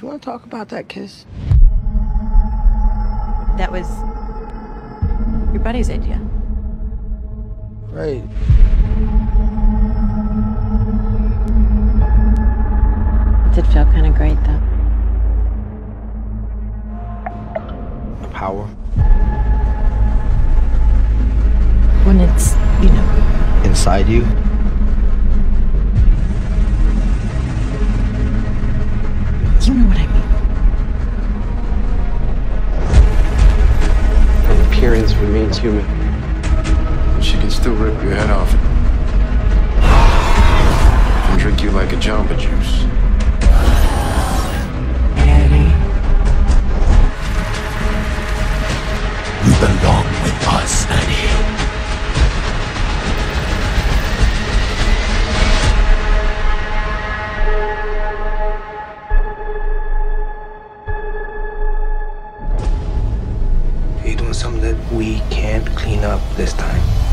You want to talk about that kiss? That was your buddy's idea. Right. It did feel kind of great, though. The power. When it's, you know, inside you. You know what I mean. Her appearance remains human. But she can still rip your head off and drink you like a Jamba Juice. Annie. You belong with us, Annie. Something that we can't clean up this time.